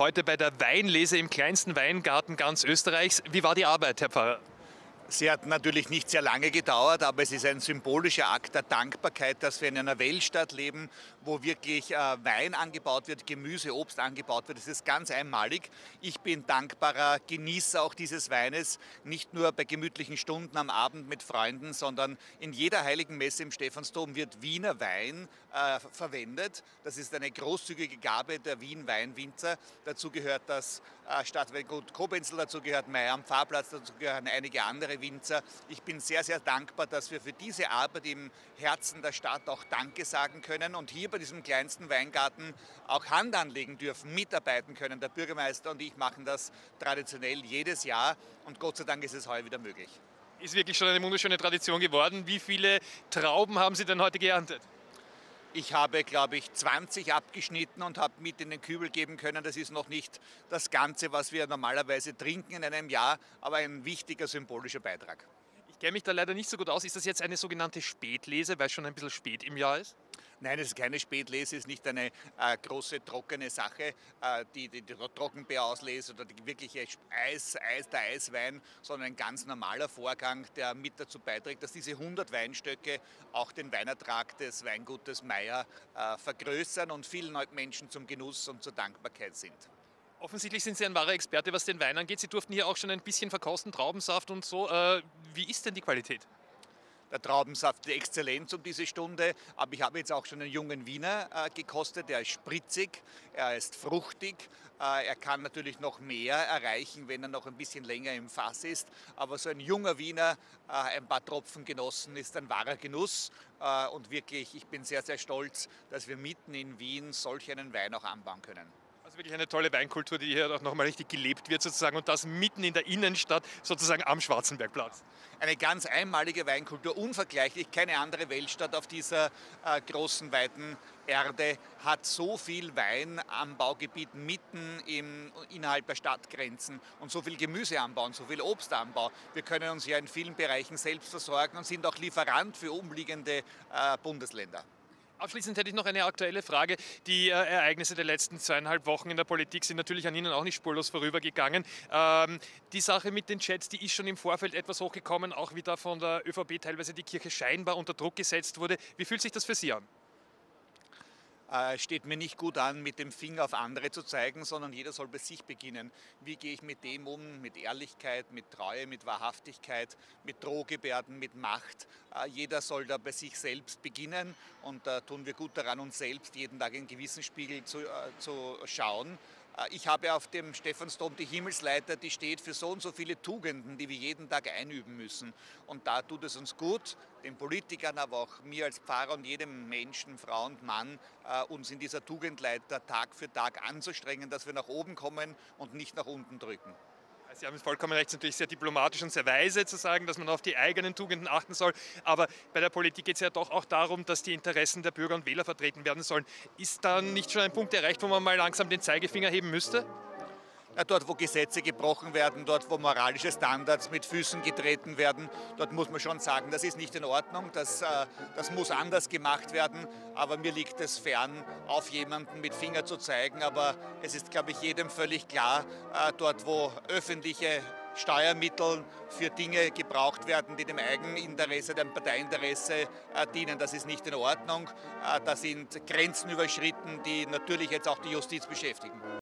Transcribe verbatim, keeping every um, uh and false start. heute bei der Weinlese im kleinsten Weingarten ganz Österreichs. Wie war die Arbeit, Herr Pfarrer? Sie hat natürlich nicht sehr lange gedauert, aber es ist ein symbolischer Akt der Dankbarkeit, dass wir in einer Weltstadt leben, wo wirklich äh, Wein angebaut wird, Gemüse, Obst angebaut wird. Das ist ganz einmalig. Ich bin dankbarer Genießer auch dieses Weines, nicht nur bei gemütlichen Stunden am Abend mit Freunden, sondern in jeder heiligen Messe im Stephansdom wird Wiener Wein äh, verwendet. Das ist eine großzügige Gabe der Wien-Weinwinzer. Dazu gehört das äh, Stadtweingut Kobenzl, dazu gehört Mayer am Pfarrplatz, dazu gehören einige andere Winzer. Ich bin sehr, sehr dankbar, dass wir für diese Arbeit im Herzen der Stadt auch Danke sagen können und hier bei diesem kleinsten Weingarten auch Hand anlegen dürfen, mitarbeiten können. Der Bürgermeister und ich machen das traditionell jedes Jahr und Gott sei Dank ist es heuer wieder möglich. Ist wirklich schon eine wunderschöne Tradition geworden. Wie viele Trauben haben Sie denn heute geerntet? Ich habe, glaube ich, zwanzig abgeschnitten und habe mit in den Kübel geben können. Das ist noch nicht das Ganze, was wir normalerweise trinken in einem Jahr, aber ein wichtiger symbolischer Beitrag. Ich kenne mich da leider nicht so gut aus. Ist das jetzt eine sogenannte Spätlese, weil es schon ein bisschen spät im Jahr ist? Nein, es ist keine Spätlese, es ist nicht eine äh, große trockene Sache, äh, die, die, die Trockenbeerauslese oder die wirkliche Eis, Eis, der Eiswein, sondern ein ganz normaler Vorgang, der mit dazu beiträgt, dass diese hundert Weinstöcke auch den Weinertrag des Weingutes Mayer äh, vergrößern und vielen Menschen zum Genuss und zur Dankbarkeit sind. Offensichtlich sind Sie ein wahrer Experte, was den Wein angeht. Sie durften hier auch schon ein bisschen verkosten, Traubensaft und so. Äh, wie ist denn die Qualität? Der Traubensaft, die Exzellenz um diese Stunde. Aber ich habe jetzt auch schon einen jungen Wiener äh, gekostet. Er ist spritzig, er ist fruchtig. Äh, er kann natürlich noch mehr erreichen, wenn er noch ein bisschen länger im Fass ist. Aber so ein junger Wiener, äh, ein paar Tropfen genossen, ist ein wahrer Genuss. Äh, und wirklich, ich bin sehr, sehr stolz, dass wir mitten in Wien solch einen Wein auch anbauen können. Das ist wirklich eine tolle Weinkultur, die hier auch nochmal richtig gelebt wird sozusagen und das mitten in der Innenstadt, sozusagen am Schwarzenbergplatz. Eine ganz einmalige Weinkultur, unvergleichlich, keine andere Weltstadt auf dieser äh, großen, weiten Erde hat so viel Weinanbaugebiet mitten im, innerhalb der Stadtgrenzen und so viel Gemüseanbau und so viel Obstanbau. Wir können uns ja in vielen Bereichen selbst versorgen und sind auch Lieferant für umliegende äh, Bundesländer. Abschließend hätte ich noch eine aktuelle Frage. Die äh, Ereignisse der letzten zweieinhalb Wochen in der Politik sind natürlich an Ihnen auch nicht spurlos vorübergegangen. Ähm, die Sache mit den Chats, die ist schon im Vorfeld etwas hochgekommen, auch wie da von der ÖVP teilweise die Kirche scheinbar unter Druck gesetzt wurde. Wie fühlt sich das für Sie an? Steht mir nicht gut an, mit dem Finger auf andere zu zeigen, sondern jeder soll bei sich beginnen. Wie gehe ich mit dem um, mit Ehrlichkeit, mit Treue, mit Wahrhaftigkeit, mit Drohgebärden, mit Macht? Jeder soll da bei sich selbst beginnen und da tun wir gut daran, uns selbst jeden Tag in einen gewissen Spiegel zu, äh, zu schauen. Ich habe auf dem Stephansdom die Himmelsleiter, die steht für so und so viele Tugenden, die wir jeden Tag einüben müssen. Und da tut es uns gut, den Politikern, aber auch mir als Pfarrer und jedem Menschen, Frau und Mann, uns in dieser Tugendleiter Tag für Tag anzustrengen, dass wir nach oben kommen und nicht nach unten drücken. Sie haben vollkommen recht, es ist natürlich sehr diplomatisch und sehr weise zu sagen, dass man auf die eigenen Tugenden achten soll. Aber bei der Politik geht es ja doch auch darum, dass die Interessen der Bürger und Wähler vertreten werden sollen. Ist da nicht schon ein Punkt erreicht, wo man mal langsam den Zeigefinger heben müsste? Ja, dort, wo Gesetze gebrochen werden, dort, wo moralische Standards mit Füßen getreten werden, dort muss man schon sagen, das ist nicht in Ordnung, das, äh, das muss anders gemacht werden. Aber mir liegt es fern, auf jemanden mit Finger zu zeigen. Aber es ist, glaube ich, jedem völlig klar, äh, dort, wo öffentliche Steuermittel für Dinge gebraucht werden, die dem Eigeninteresse, dem Parteiinteresse äh, dienen. Das ist nicht in Ordnung. Äh, da sind Grenzen überschritten, die natürlich jetzt auch die Justiz beschäftigen.